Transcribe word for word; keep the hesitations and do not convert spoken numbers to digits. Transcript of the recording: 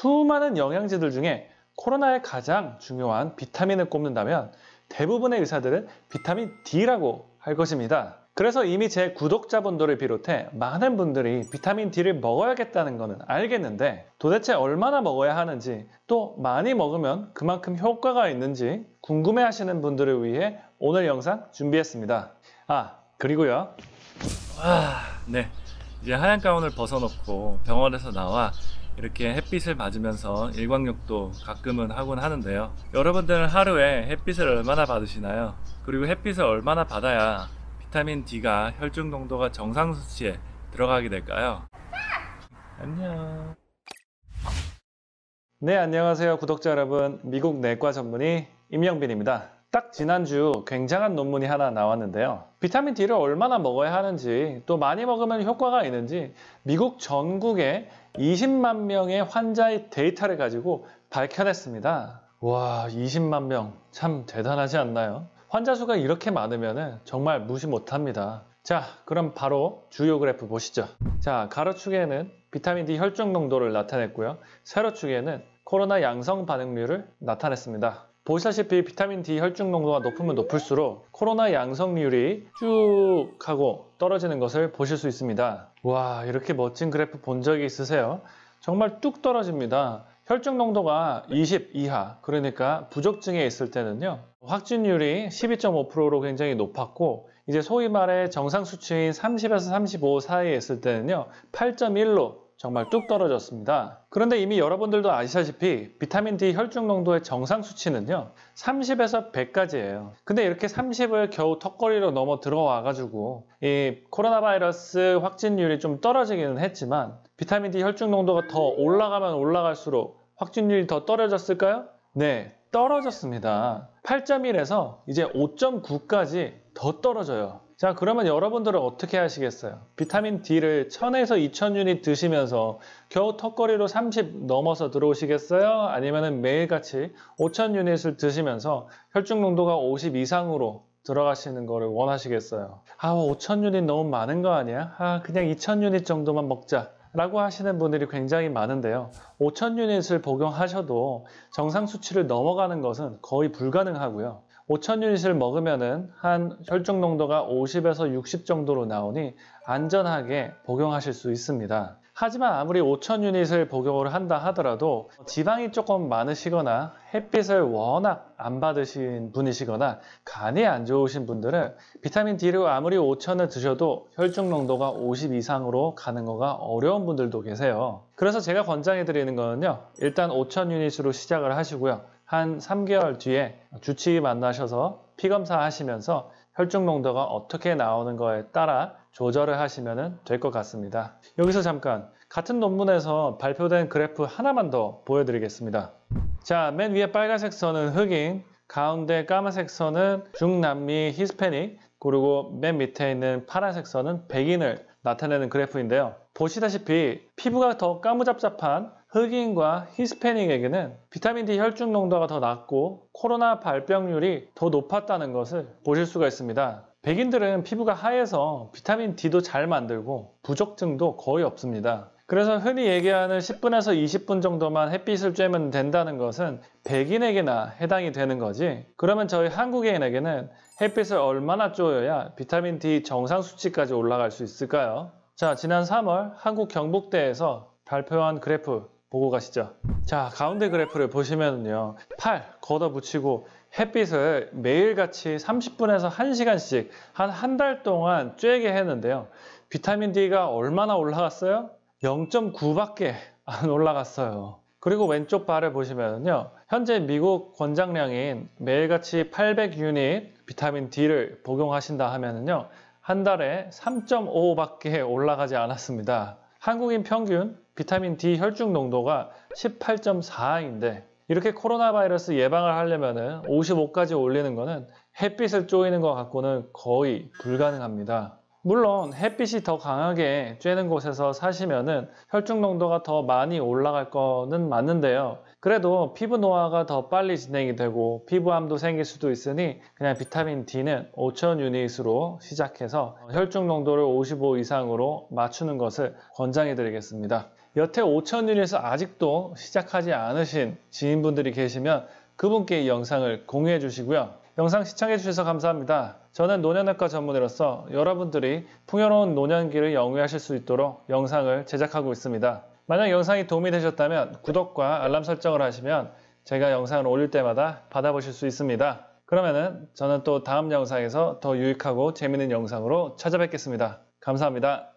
수많은 영양제들 중에 코로나에 가장 중요한 비타민을 꼽는다면 대부분의 의사들은 비타민 D라고 할 것입니다. 그래서 이미 제 구독자분들을 비롯해 많은 분들이 비타민 D를 먹어야겠다는 것은 알겠는데 도대체 얼마나 먹어야 하는지, 또 많이 먹으면 그만큼 효과가 있는지 궁금해하시는 분들을 위해 오늘 영상 준비했습니다. 아, 그리고요. 와, 네. 이제 하얀 가운을 벗어놓고 병원에서 나와 이렇게 햇빛을 받으면서 일광욕도 가끔은 하곤 하는데요. 여러분들은 하루에 햇빛을 얼마나 받으시나요? 그리고 햇빛을 얼마나 받아야 비타민 D가 혈중 농도가 정상 수치에 들어가게 될까요? 안녕. 네, 안녕하세요 구독자 여러분. 미국 내과 전문의 임영빈입니다. 딱 지난주 굉장한 논문이 하나 나왔는데요. 비타민 D를 얼마나 먹어야 하는지, 또 많이 먹으면 효과가 있는지 미국 전국에 이십만 명의 환자의 데이터를 가지고 밝혀냈습니다. 와, 이십만 명 참 대단하지 않나요? 환자 수가 이렇게 많으면 정말 무시 못합니다. 자, 그럼 바로 주요 그래프 보시죠. 자, 가로축에는 비타민 D 혈중 농도를 나타냈고요. 세로축에는 코로나 양성 반응률을 나타냈습니다. 보시다시피 비타민 D 혈중 농도가 높으면 높을수록 코로나 양성률이 쭉 하고 떨어지는 것을 보실 수 있습니다. 와, 이렇게 멋진 그래프 본 적이 있으세요? 정말 뚝 떨어집니다. 혈중 농도가 이십 이하, 그러니까 부족증에 있을 때는요, 확진율이 십이 점 오 퍼센트로 굉장히 높았고, 이제 소위 말해 정상 수치인 삼십에서 삼십오 사이에 있을 때는요, 팔 점 일로 정말 뚝 떨어졌습니다. 그런데 이미 여러분들도 아시다시피 비타민 D 혈중 농도의 정상 수치는요 삼십에서 백까지예요. 근데 이렇게 삼십을 겨우 턱걸이로 넘어 들어와 가지고 이 코로나 바이러스 확진율이 좀 떨어지기는 했지만 비타민 D 혈중 농도가 더 올라가면 올라갈수록 확진율이 더 떨어졌을까요? 네, 떨어졌습니다. 팔 점 일에서 이제 오 점 구까지 더 떨어져요. 자, 그러면 여러분들은 어떻게 하시겠어요? 비타민 D를 천에서 이천 유닛 드시면서 겨우 턱걸이로 삼십 넘어서 들어오시겠어요? 아니면은 매일같이 오천 유닛을 드시면서 혈중 농도가 오십 이상으로 들어가시는 거를 원하시겠어요? 아, 오천 유닛 너무 많은 거 아니야? 아, 그냥 이천 유닛 정도만 먹자 라고 하시는 분들이 굉장히 많은데요. 오천 유닛을 복용하셔도 정상 수치를 넘어가는 것은 거의 불가능하고요. 오천 유닛을 먹으면은 한 혈중 농도가 오십에서 육십 정도로 나오니 안전하게 복용하실 수 있습니다. 하지만 아무리 오천 유닛을 복용을 한다 하더라도 지방이 조금 많으시거나 햇빛을 워낙 안 받으신 분이시거나 간이 안 좋으신 분들은 비타민 D를 아무리 오천을 드셔도 혈중 농도가 오십 이상으로 가는 거가 어려운 분들도 계세요. 그래서 제가 권장해 드리는 거는요, 일단 오천 유닛으로 시작을 하시고요, 한 삼 개월 뒤에 주치의 만나셔서 피 검사하시면서 혈중 농도가 어떻게 나오는 거에 따라 조절을 하시면 될 것 같습니다. 여기서 잠깐 같은 논문에서 발표된 그래프 하나만 더 보여드리겠습니다. 자, 맨 위에 빨간색 선은 흑인, 가운데 까만색 선은 중남미 히스패닉, 그리고 맨 밑에 있는 파란색 선은 백인을 나타내는 그래프인데요. 보시다시피 피부가 더 까무잡잡한 흑인과 히스패닉에게는 비타민 D 혈중 농도가 더 낮고 코로나 발병률이 더 높았다는 것을 보실 수가 있습니다. 백인들은 피부가 하얘서 비타민 D도 잘 만들고 부족증도 거의 없습니다. 그래서 흔히 얘기하는 십 분에서 이십 분 정도만 햇빛을 쬐면 된다는 것은 백인에게나 해당이 되는 거지, 그러면 저희 한국인에게는 햇빛을 얼마나 쬐어야 비타민 D 정상 수치까지 올라갈 수 있을까요? 자, 지난 삼월 한국 경북대에서 발표한 그래프 보고 가시죠. 자, 가운데 그래프를 보시면요, 팔 걷어붙이고 햇빛을 매일같이 삼십 분에서 한 시간씩 한 한 달 동안 쬐게 했는데요, 비타민 D가 얼마나 올라갔어요? 영 점 구밖에 안 올라갔어요. 그리고 왼쪽 발을 보시면요, 현재 미국 권장량인 매일같이 팔백 유닛 비타민 D를 복용하신다 하면은요, 한 달에 삼 점 오밖에 올라가지 않았습니다. 한국인 평균 비타민 D 혈중 농도가 십팔 점 사인데 이렇게 코로나 바이러스 예방을 하려면 오십오까지 올리는 거는 햇빛을 쬐이는 것 같고는 거의 불가능합니다. 물론 햇빛이 더 강하게 쬐는 곳에서 사시면은 혈중 농도가 더 많이 올라갈 거는 맞는데요. 그래도 피부 노화가 더 빨리 진행이 되고 피부암도 생길 수도 있으니 그냥 비타민 D는 오천 유닛으로 시작해서 혈중 농도를 오십오 이상으로 맞추는 것을 권장해 드리겠습니다. 여태 오천 뷰에서 아직도 시작하지 않으신 지인분들이 계시면 그분께 이 영상을 공유해 주시고요. 영상 시청해 주셔서 감사합니다. 저는 노년학과 전문의로서 여러분들이 풍요로운 노년기를 영위하실 수 있도록 영상을 제작하고 있습니다. 만약 영상이 도움이 되셨다면 구독과 알람 설정을 하시면 제가 영상을 올릴 때마다 받아보실 수 있습니다. 그러면은 저는 또 다음 영상에서 더 유익하고 재미있는 영상으로 찾아뵙겠습니다. 감사합니다.